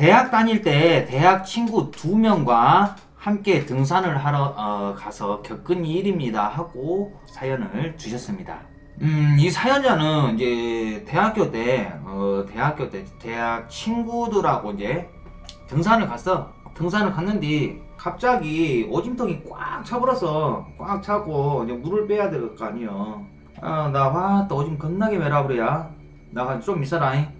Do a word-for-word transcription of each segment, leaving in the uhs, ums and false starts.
대학 다닐 때 대학 친구 두 명과 함께 등산을 하러 어, 가서 겪은 일입니다 하고 사연을 주셨습니다. 음, 이 사연자는 이제 대학교 때 어, 대학교 때 대학 친구들하고 이제 등산을 갔어. 등산을 갔는데 갑자기 오줌통이 꽉 차버려서 꽉 차고 이제 물을 빼야 될 거 아니에요. 아, 나 와, 또 오줌 겁나게 매라 그래야. 나 좀 있어라잉.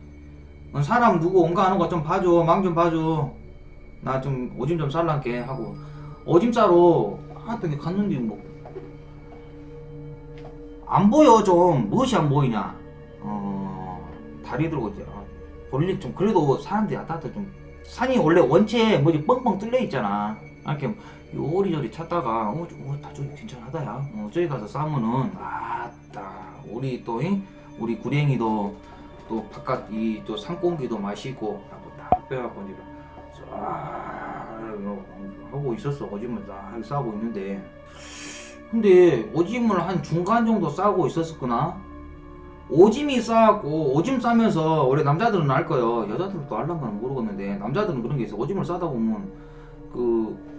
사람 누구 온가 하는 거 좀 봐줘. 망 좀 봐줘. 나 좀 오줌 좀 쌀랑게 하고 오줌 싸러 하여튼 갔는데 뭐 안 보여. 좀 무엇이 안 보이냐. 어 다리 들고 이제 볼일 좀 그래도 사람들이 왔다 갔다 좀 산이 원래 원체 뭐지 뻥뻥 뚫려 있잖아. 이렇게 요리조리 찾다가 어 다 저기 괜찮하다 야. 어 저기 가서 싸면은 아따 우리 또 이? 우리 구랭이도 또 바깥 이 또 산공기도 마시고 하고 딱 빼갖고 이제 하고 있었어. 오줌을 다 싸고 있는데 근데 오짐을 한 중간 정도 싸고 있었었구나. 오짐이 싸갖고 오짐 싸면서 원래 남자들은 알 거예요. 여자들은 또 알란가는 모르겠는데 남자들은 그런 게 있어. 오짐을 싸다 보면 그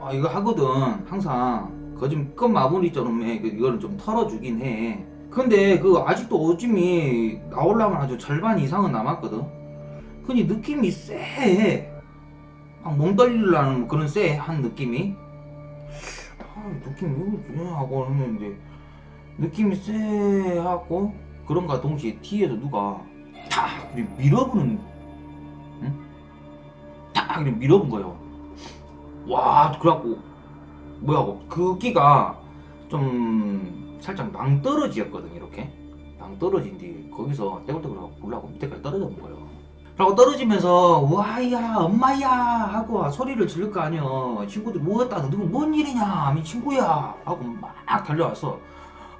아 이거 하거든. 항상 거짓 끝 마무리 좀 해. 이거는 좀 털어주긴 해. 근데 그 아직도 오짐이 나오려면 아주 절반 이상은 남았거든. 근데 느낌이 쎄해. 막 멍 떨리려는 그런 쎄한 느낌이. 아, 느낌이 왜 그러지? 하고 했는데 느낌이 쎄하고 그런가 동시에 뒤에서 누가 탁 밀어보는, 응? 탁 밀어본 거예요. 와, 그래갖고 뭐야 하고 그 끼가 좀 살짝 낭떨어지였거든. 이렇게 낭떨어진 뒤 거기서 떼굴떼굴하고 보려고 밑에까지 떨어져 본 거예요. 그러고 떨어지면서 와야 엄마야 하고 소리를 지를 거 아니여. 친구들 뭐였다 누구 뭔 일이냐 이 친구야 하고 막 달려왔어.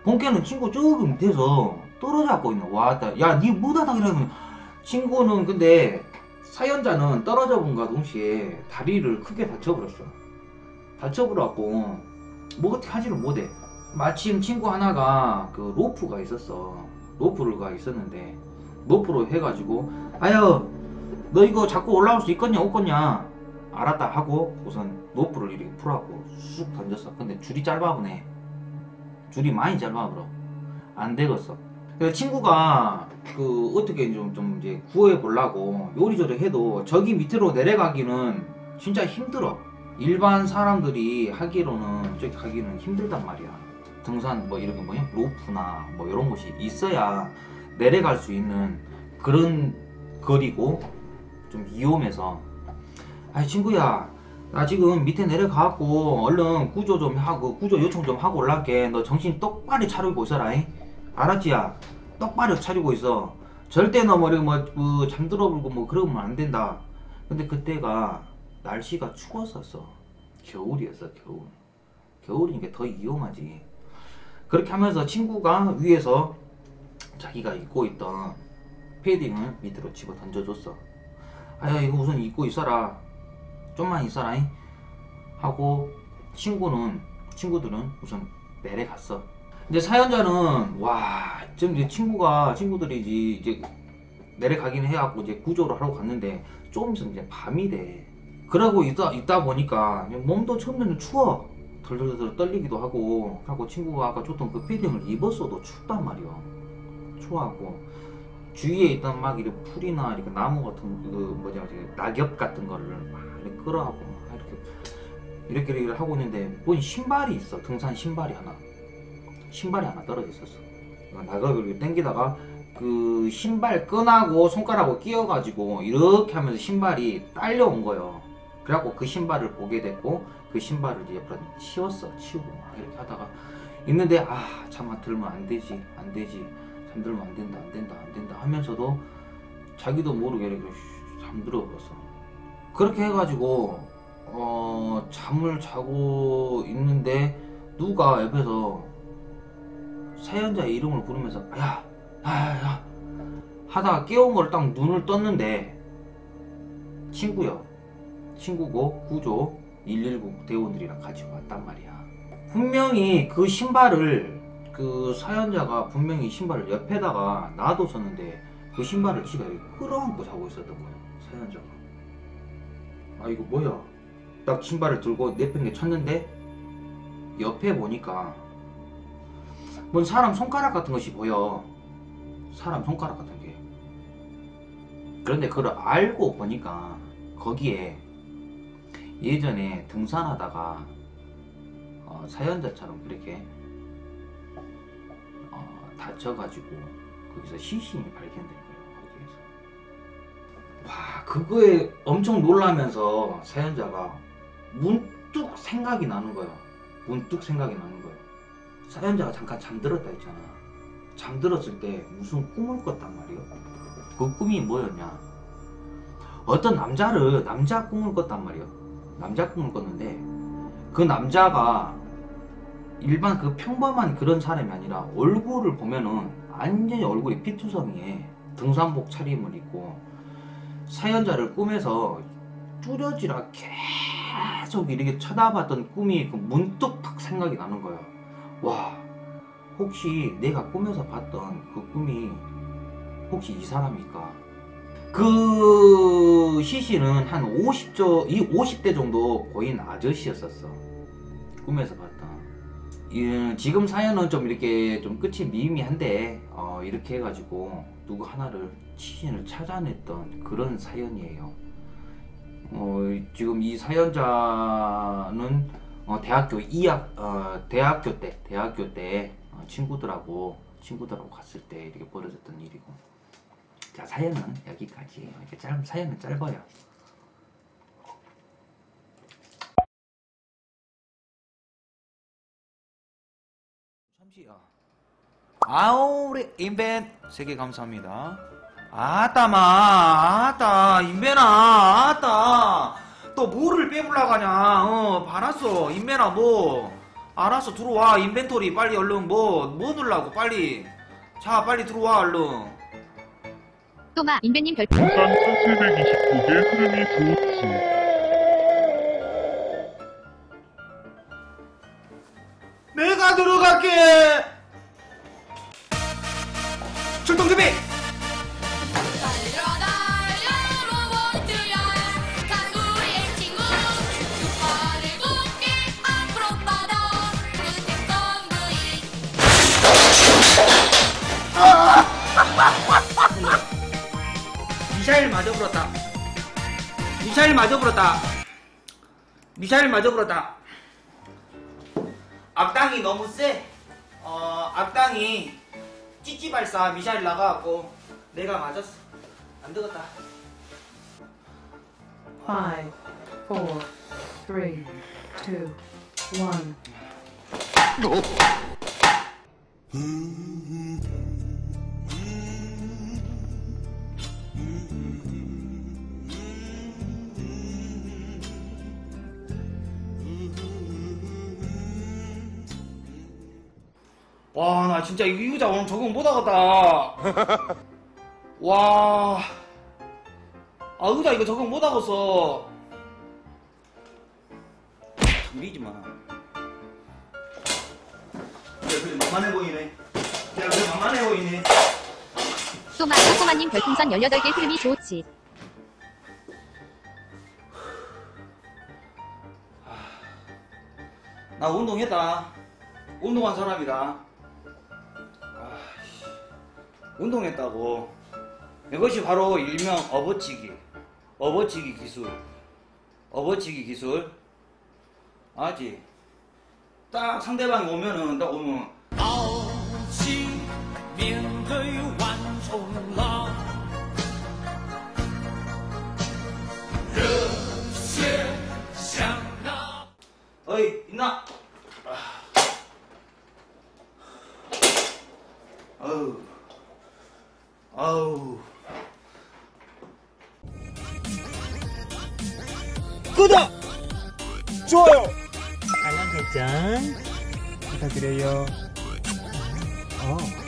본캐는 친구 저기 밑에서 떨어져갖고 있는 와다 야 니 뭐다 당이라면 친구는 근데 사연자는 떨어져 본과 동시에 다리를 크게 다쳐버렸어. 다쳐버려갖고 뭐 어떻게 하지를 못해. 마침 친구 하나가 그 로프가 있었어. 로프가 있었는데 로프로 해가지고 아유 너 이거 자꾸 올라올 수 있겠냐 없겠냐 알았다 하고 우선 로프를 이렇게 풀어갖고 쑥 던졌어. 근데 줄이 짧아보네. 줄이 많이 짧아버려. 안 되겠어. 그래서 친구가 그 어떻게 좀, 좀 이제 구해보려고 요리조리 해도 저기 밑으로 내려가기는 진짜 힘들어. 일반 사람들이 하기로는 저기 가기는 힘들단 말이야. 등산 뭐 이렇게 뭐냐 로프나 뭐 이런 곳이 있어야 내려갈 수 있는 그런 거리고 좀 위험해서 아 친구야 나 지금 밑에 내려가갖고 얼른 구조 좀 하고 구조 요청 좀 하고 올라갈게. 너 정신 똑바로 차리고 있어라잉. 알았지야 똑바로 차리고 있어. 절대 너 머리 뭐 그 잠들어 불고 뭐 그러면 안 된다. 근데 그때가 날씨가 추웠었어. 겨울이었어. 겨울 겨울이니까 더 위험하지. 그렇게 하면서 친구가 위에서 자기가 입고 있던 패딩을 밑으로 집어 던져줬어. 아야 이거 우선 입고 있어라. 좀만 있어라잉 하고 친구는 친구들은 우선 내려갔어. 근데 사연자는 와 지금 이제 친구가 친구들이 이제 내려가긴 해갖고 이제 구조를 하러 갔는데 조금 있으면 이제 밤이 돼. 그러고 있다 있다 보니까 몸도 처음에는 추워. 덜덜덜 떨리기도 하고 하고 친구가 아까 줬던 그 패딩을 입었어도 춥단 말이야. 추워하고 주위에 있던 막 이런 풀이나 이렇게 나무 같은 그 뭐냐 낙엽 같은 거를 막 이렇게 끌어하고 이렇게 이렇게 하고 있는데 뭔 신발이 있어. 등산 신발이 하나 신발이 하나 떨어져 있었어. 낙엽을 당기다가 그 신발 끈하고 손가락으로 끼워가지고 이렇게 하면서 신발이 딸려온 거예요. 그래갖고 그 신발을 보게 됐고 그 신발을 이제 옆으로 치웠어. 치우고 막 이렇게 하다가 있는데 아 잠만 들면 안 되지 안 되지 잠들면 안 된다 안 된다 안 된다 하면서도 자기도 모르게 이렇게 잠들어 버렸어. 그렇게 해가지고 어 잠을 자고 있는데 누가 옆에서 사연자의 이름을 부르면서 야 야 야 하다가 깨운 걸 딱 눈을 떴는데 친구요. 친구고 구조 일일구 대원들이랑 같이 왔단 말이야. 분명히 그 신발을 그 사연자가 분명히 신발을 옆에다가 놔뒀었는데 그 신발을 지가 끌어안고 자고 있었던 거야. 사연자가. 아 이거 뭐야? 딱 신발을 들고 내팽개 쳤는데 옆에 보니까 뭔 사람 손가락 같은 것이 보여. 사람 손가락 같은 게. 그런데 그걸 알고 보니까 거기에 예전에 등산하다가 어, 사연자처럼 그렇게 어, 다쳐가지고 거기서 시신이 발견된 거예요. 거기에서. 와 그거에 엄청 놀라면서 사연자가 문득 생각이 나는 거예요. 문득 생각이 나는 거예요. 사연자가 잠깐 잠들었다 했잖아. 잠들었을 때 무슨 꿈을 꿨단 말이에요. 그 꿈이 뭐였냐? 어떤 남자를 남자 꿈을 꿨단 말이에요. 남자 꿈을 꿨는데 그 남자가 일반 그 평범한 그런 사람이 아니라 얼굴을 보면은 완전히 얼굴이 피투성이에 등산복 차림을 입고 사연자를 꿈에서 쭈려지라 계속 이렇게 쳐다봤던 꿈이 그 문득 팍 생각이 나는 거예요. 와 혹시 내가 꿈에서 봤던 그 꿈이 혹시 이 사람일까? 그 시신은 한 오십 조, 이 오십 대 정도 보인 아저씨였었어. 꿈에서 봤다. 예, 지금 사연은 좀 이렇게 좀 끝이 미미한데 어, 이렇게 해가지고 누구 하나를 시신을 찾아냈던 그런 사연이에요. 어, 지금 이 사연자는 어, 대학교 이학 어, 대학교 때 대학교 때 어, 친구들하고 친구들하고 갔을 때 이렇게 벌어졌던 일이고. 자 사연은 여기까지예요. 이렇게 짧 사연은 짧아요. 아우 우리 인벤 세 개 감사합니다. 아따마 아따 인벤아 아따 또 뭐를 빼보려고 하냐. 어 알았어 인벤아 뭐 알았어 들어와 인벤토리 빨리 얼른 뭐뭐 뭐 누르라고 빨리 자 빨리 들어와 얼른. 또마 인벤님 별 일단 천칠백이십구 개 흐름이 좋지. 내가 들어갈게! 출동 준비! 미사일 맞아 불었다. 미사일 맞아 불었다. 미사일 맞아 불었다. 앞당이 너무 세. 어, 앞당이 찌찌발사 미사일 나가갖고 내가 맞았어. 안 되겠다. 오 사 삼 이 일 와, 나 진짜 이 여자 오늘 적응 못하겠다. 와, 아 여자 이거 적응 못하겠어. 밀지 마. 야, 그래 만만해 보이네. 야, 그래 만만해 보이네. 또마, 꼬마님 별풍선 열여덟 개 흐름이 좋지. 나 운동했다. 운동한 사람이다. 운동했다고. 이것이 바로 일명 업어치기 업어치기 기술 업어치기 기술 알지? 딱 상대방이 오면은 딱 오면 어이 있나? 어우 아우 구독! 좋아요! 알람 설정 부탁드려요. 어.